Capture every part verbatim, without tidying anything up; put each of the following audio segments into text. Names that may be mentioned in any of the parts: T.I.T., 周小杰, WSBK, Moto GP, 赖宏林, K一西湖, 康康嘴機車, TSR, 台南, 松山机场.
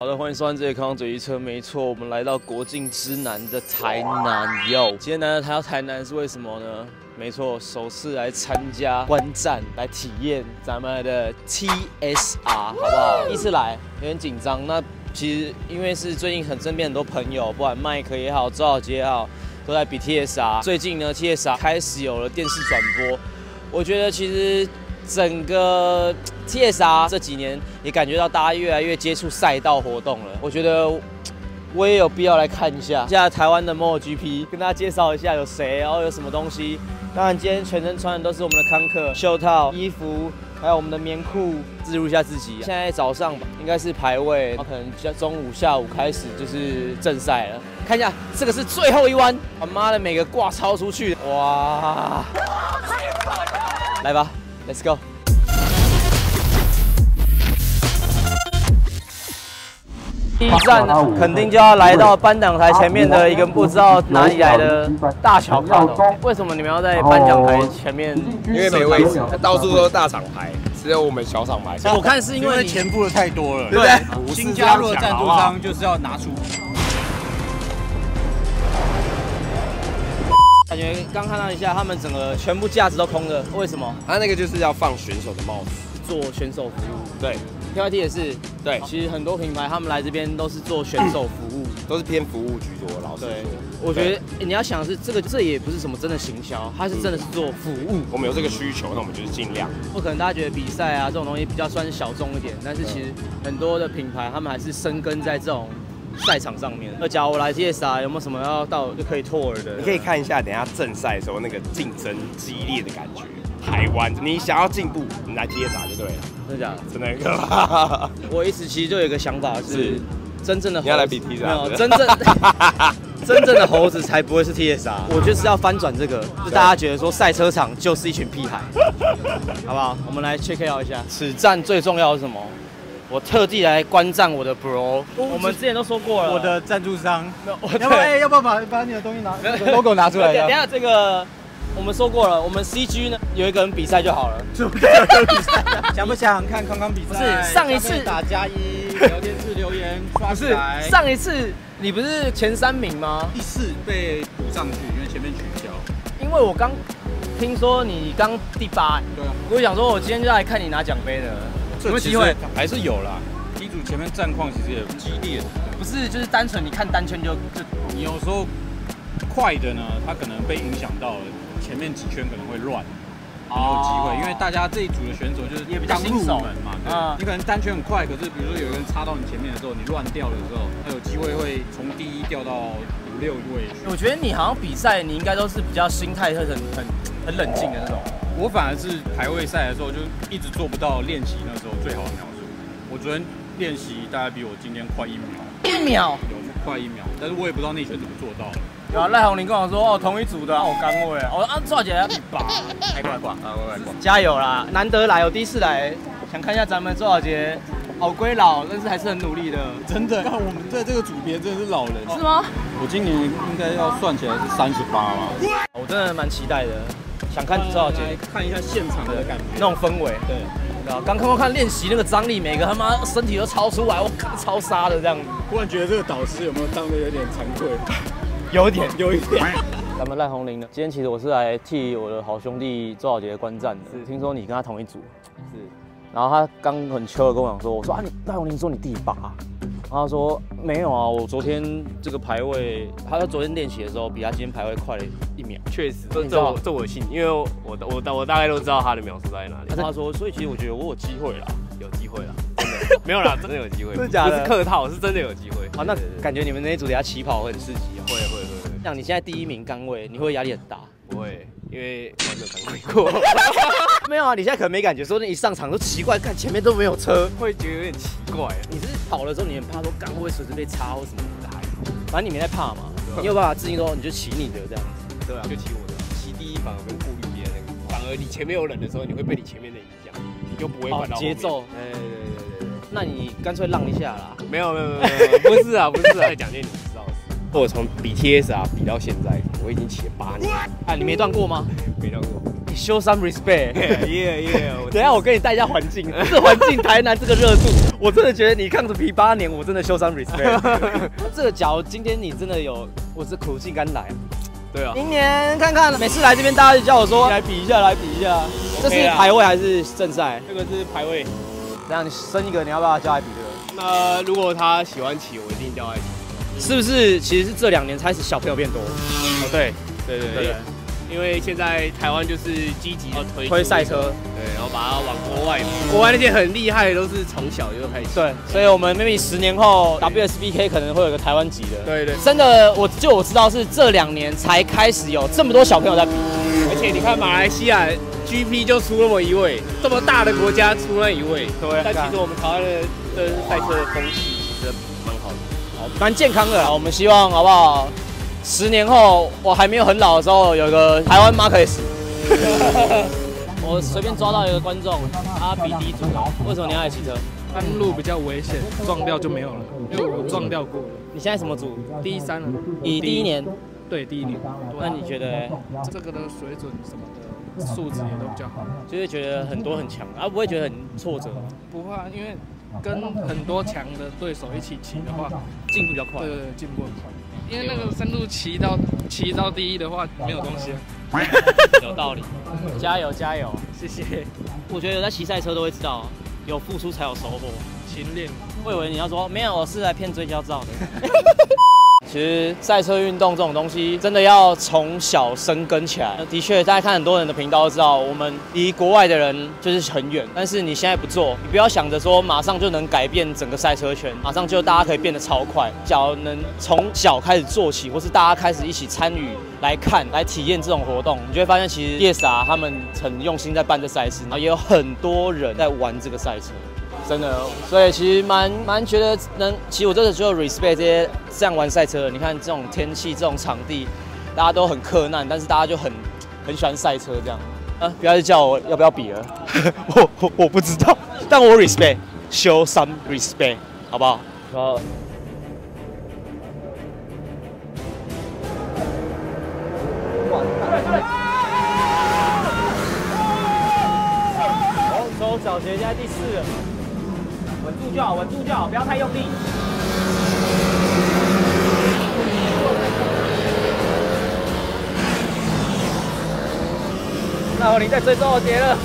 好的，欢迎收看这节康嘴一车。没错，我们来到国境之南的台南哟。今天呢，来到台南是为什么呢？没错，首次来参加观战，来体验咱们的 T S R， 好不好？第一次来，有点紧张。那其实因为是最近很身边很多朋友，不管麦克也好，周小杰也好，都在比 T S R。最近呢 ，T S R 开始有了电视转播，我觉得其实。 整个 T S R 这几年也感觉到大家越来越接触赛道活动了，我觉得我也有必要来看一下。现在台湾的 Moto G P 跟大家介绍一下有谁，然后有什么东西。当然今天全身穿的都是我们的康克袖套、衣服，还有我们的棉裤，记录一下自己。现在早上吧，应该是排位，然后可能中午、下午开始就是正赛了。看一下，这个是最后一弯，我妈的每个挂超出去，哇！来吧。 Let's go。第一站肯定就要来到颁奖台前面的一个不知道哪里来的大小卡头。为什么你们要在颁奖台前面？因为没位置，到处都是大厂牌，只有我们小厂牌。我看是因为钱付的太多了，对不对？新加入的赞助商就是要拿出。 感觉刚看到一下，他们整个全部架子都空的，为什么？他那个就是要放选手的帽子，做选手服务。对 ，T I T 也是。对，其实很多品牌他们来这边都是做选手服务，都是偏服务居多。老实说，我觉得你要想是这个，这也不是什么真的行销，它是真的是做服务。我们有这个需求，那我们就是尽量。不可能大家觉得比赛啊这种东西比较算是小众一点，但是其实很多的品牌他们还是深耕在这种。 赛场上面，那假如我来 T S R， 有没有什么要到就可以拓耳的？你可以看一下，等一下正赛的时候那个竞争激烈的感觉。台湾，你想要进步，你来 T S R 就对了。真的假的？真的很可怕。我一直其实就有一个想法是，是真正的猴子你要来比 T S R， 没有真正真正的猴子才不会是 T S R。我就是要翻转这个，就大家觉得说赛车场就是一群屁孩，好不好？我们来 check out 一下，此战最重要是什么？ 我特地来观战我的 bro， 我们之前都说过了，我的赞助商，要不要哎，要不要把把你的东西拿 logo 拿出来？等下这个我们说过了，我们 C G 呢有一个人比赛就好了，是不是？想不想看康康比赛？不是上一次打加一，聊天室留言刷起来。上一次你不是前三名吗？第四被补上去，因为前面取消。因为我刚听说你刚第八，对啊，我想说我今天就来看你拿奖杯的。 什么机会还是有啦。机组前面战况其实也激烈，不是就是单纯你看单圈就就。你有时候快的呢，他可能被影响到了，前面几圈可能会乱，很有机会。因为大家这一组的选手就是也比较新手嘛，对。你可能单圈很快，可是比如说有一个人插到你前面的时候，你乱掉的时候，他有机会会从第一掉到五六位。我觉得你好像比赛，你应该都是比较心态很很很冷静的那种。 我反而是排位赛的时候就一直做不到练习那时候最好的秒数。我昨天练习大概比我今天快一秒，一秒有快一秒，但是我也不知道内圈怎么做到的。然后赖宏林跟我说哦，同一组的，我刚位，我啊赵姐一把，太快挂，太快挂，加油啦！难得来，我第一次来，想看一下咱们赵姐老归老，但是还是很努力的。真的，看我们在这个组别真的是老人，是吗？我今年应该要算起来是三十八吧。我真的蛮期待的。 想看周小姐，看一下现场的感觉，那种氛围。对，刚刚看练习那个张力，每个他妈身体都超出来，我靠，超杀的这样子。忽然觉得这个导师有没有当的有点惭愧？有点，有一点。咱们赖宏林呢？今天其实我是来替我的好兄弟周小杰观战的。听说你跟他同一组，是。然后他刚很秋的跟我讲说，我说啊，你赖宏林说你第八。 他说没有啊，我昨天这个排位，他说昨天练习的时候比他今天排位快了一秒。确实，这这我这我信，因为我我我大概都知道他的秒数在哪里。他说，所以其实我觉得我有机会啦，有机会啦，真的没有啦，真的有机会，不是客套，是真的有机会。啊，那感觉你们那一组等下起跑会很刺激。会会会。像你现在第一名杆位，你会压力很大？不会，因为我没有参赛过。没有啊，你现在可能没感觉，说你一上场都奇怪，看前面都没有车，会觉得有点奇怪。你是。 跑的时候你很怕说杆会随时被插或什么的，反正你没在怕嘛，你有办法自信说你就骑你的这样子，对啊，就骑我的，骑第一反而不用顾虑别人那个，反而你前面有人的时候，你会被你前面的影响，你就不会管到节奏，哎对对对对，那你干脆让一下啦，没有没有没有，不是啊不是啊，讲这你知道是，我从比 T S R 比到现在，我已经骑了八年，啊你没断过吗？没断过。 你 show some respect。耶耶！等一下我跟你带一下环境，这环境台南这个热度，我真的觉得你扛着皮八年，我真的show some respect。这个脚今天你真的有，我是苦尽甘来。对啊。明年看看，每次来这边大家就叫我说来比一下，来比一下。这是排位还是正赛？这个是排位。这样你生一个，你要不要叫来比这个？那如果他喜欢骑，我一定叫来比。是不是？其实是这两年开始小朋友变多。对对对对。 因为现在台湾就是积极要推推赛车，对，然后把它往国外，国外那些很厉害的都是从小就开始。对，所以我们 maybe 十年后 W S B K 可能会有个台湾级的。对对，真的，我就我知道是这两年才开始有这么多小朋友在比，而且你看马来西亚 G P 就出那么一位，这么大的国家出那一位，对。但其实我们台湾的这赛车的风气其实蛮好的，蛮健康的啦。我们希望好不好？ 十年后，我还没有很老的时候，有个台湾马可斯，我随便抓到一个观众，他比第一组高。为什么你要来骑车？山路比较危险，撞掉就没有了。因为我撞掉过。你现在什么组？第一三了。你第一年？对，第一年。那你觉得这个的水准什么的素质也都比较好，就是觉得很多很强，啊不会觉得很挫折吗？不会，因为跟很多强的对手一起骑的话，进步比较快。对对对，进步很快。 因为那个深度骑到骑到第一的话，没有东西。有道理，加油加油，谢谢。我觉得有在骑赛车都会知道，有付出才有收获。勤练。我以为你要说没有，我是来骗追焦照的。其实赛车运动这种东西，真的要从小生根起来。的确，大家看很多人的频道都知道，我们离国外的人就是很远。但是你现在不做，你不要想着说马上就能改变整个赛车圈，马上就大家可以变得超快。只要能从小开始做起，或是大家开始一起参与来看、来体验这种活动，你就会发现，其实 T S R 他们很用心在办这赛事，然后也有很多人在玩这个赛车。 真的，所以其实蛮蛮觉得能，其实我真的就 respect 这些这样玩赛车的。你看这种天气、这种场地，大家都很克难，但是大家就很很喜欢赛车这样。啊，不要再叫我要不要比了，我我我不知道，但我 respect，show some respect， 好不好？然后。 小杰现在第四了，稳住就好，稳住就好，不要太用力。那我你在追周杰了。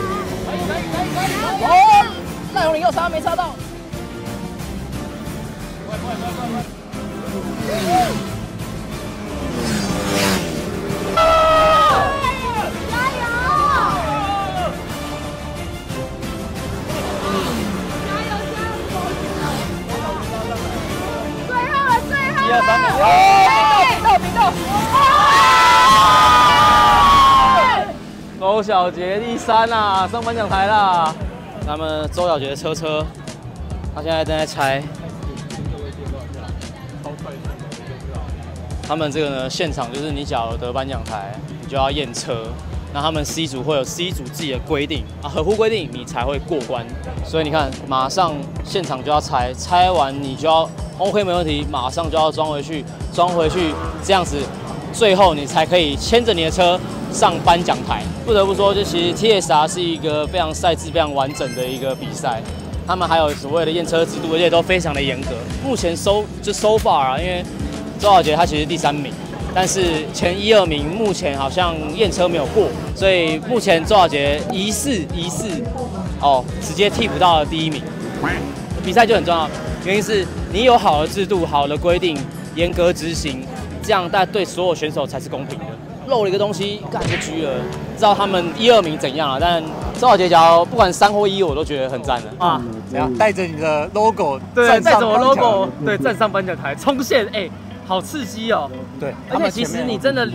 可以可以可以可以。哦，赖宏林又插没插到？快快快快快！ 周小杰第三啦，上颁奖台啦。咱们周小杰的车车，他现在正在拆。他们这个呢，现场就是你假如得颁奖台，你就要验车。那他们 C 组会有 C 组自己的规定啊，合乎规定你才会过关。所以你看，马上现场就要拆，拆完你就要 OK 没问题，马上就要装回去，装回去这样子，最后你才可以牵着你的车。 上颁奖台，不得不说，就其实 T S R 是一个非常赛制、非常完整的一个比赛。他们还有所谓的验车制度，而且都非常的严格。目前收就so far啊，因为周小杰他其实第三名，但是前一二名目前好像验车没有过，所以目前周小杰疑似疑似哦，直接替补到了第一名。比赛就很重要，原因是你有好的制度、好的规定，严格执行，这样大家对所有选手才是公平的。 漏了一个东西，干就狙了。不知道他们一二名怎样啊？但周小杰脚不管三或一，我都觉得很赞的啊！怎样？带着你的 logo， 对，带着我 logo， 对，站上颁奖台冲线，哎、欸，好刺激哦！对，而且其实你真的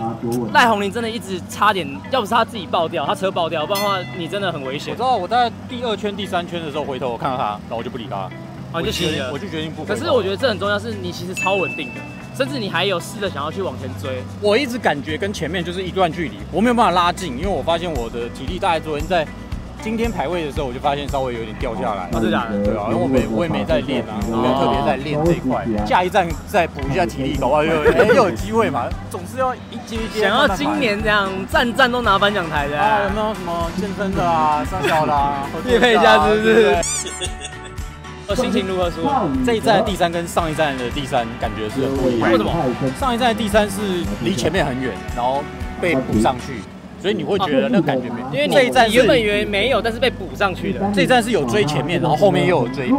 赖宏林真的一直差点，要不是他自己爆掉，他车爆掉，不然的话你真的很危险。我知道，我在第二圈、第三圈的时候回头我看到他，然后我就不理他，我就决定，我就决定不。可是我觉得这很重要，是你其实超稳定的。 甚至你还有试着想要去往前追，我一直感觉跟前面就是一段距离，我没有办法拉近，因为我发现我的体力大概昨天在今天排位的时候，我就发现稍微有点掉下来。啊，真的假的？对啊，因为我没我也没在练啊，没有特别在练这一块。下一站再补一下体力，搞不好又又有机会嘛。总是要一阶一阶。想要今年这样站站都拿颁奖台的啊？有没有什么健身的啊、上小的啊？匹配一下是不是？哦，心情如何？舒服？这一站的第三跟上一站的第三感觉是很不一样。为什么？上一站的第三是离前面很远，然后被补上去。 所以你会觉得那感觉没，因为这一站原本原没有，但是被补上去的。这一站是有追前面，然后后面又有追兵，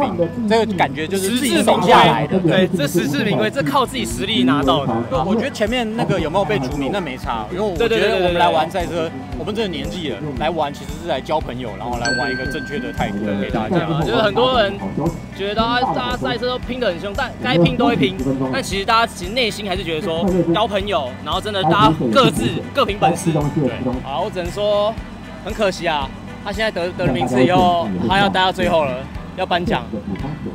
这个感觉就是自己走下来的。对，这实至名归，这靠自己实力拿到的。我觉得前面那个有没有被除名，那没差，因为我觉得我们来玩赛车，我们这个年纪了，来玩其实是来交朋友，然后来玩一个正确的态度给大家。就是很多人觉得大家赛车都拼得很凶，但该拼都会拼，但其实大家其实内心还是觉得说交朋友，然后真的大家各自各凭本事。对。 啊，我只能说，很可惜啊，他现在得得了名次以后，他要待到最后了，要颁奖。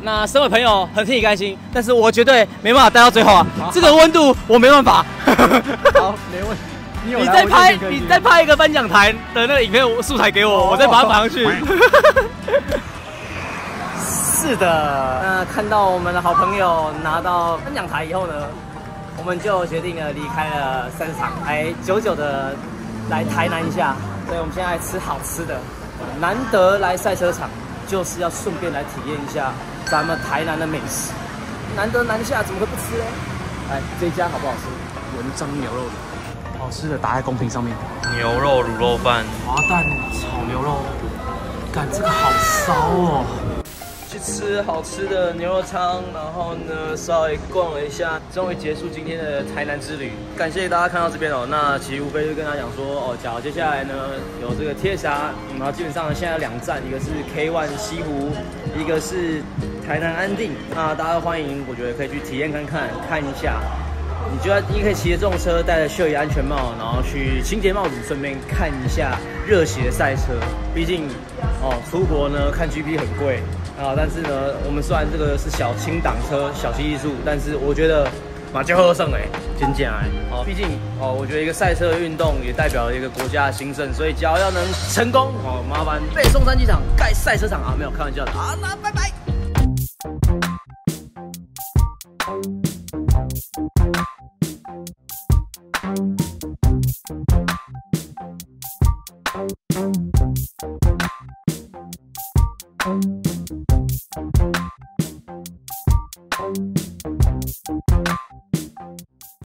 那身为朋友，很替你开心，但是我绝对没办法待到最后啊，这个温度我没办法。好，没问题。你, 你再拍，你再拍一个颁奖台的那个影片素材给我，哦、我再把它摆上去。是的，那看到我们的好朋友拿到颁奖台以后呢，我们就决定了离开了赛车场，来久久的。 来台南一下，所以我们现在吃好吃的，难得来赛车场，就是要顺便来体验一下咱们台南的美食。难得南下，怎么会不吃呢？来，这家好不好吃？文章牛肉的，好吃的打在公屏上面。牛肉卤肉饭，滑蛋炒牛肉，干这个好骚哦！去吃好吃的牛肉汤，然后呢稍微逛了一下，终于结束今天的台南之旅。感谢大家看到这边哦。那其实无非就跟他讲说哦，假如接下来呢有这个T S R，然后基本上现在有两站，一个是 K 一 西湖，一个是台南安定。那大家欢迎，我觉得可以去体验看看，看一下。你觉得你可以骑着这种车，戴着秀仪安全帽，然后去清洁帽子，顺便看一下热血赛车。毕竟哦，出国呢看 G P 很贵。 啊，但是呢，我们虽然这个是小轻档车、小骑艺术，但是我觉得马就喝上哎，真简哎。哦，毕竟哦，我觉得一个赛车运动也代表了一个国家的兴盛，所以只要要能成功，哦，麻烦被松山机场盖赛车场啊，没有开玩笑的啊，那拜拜。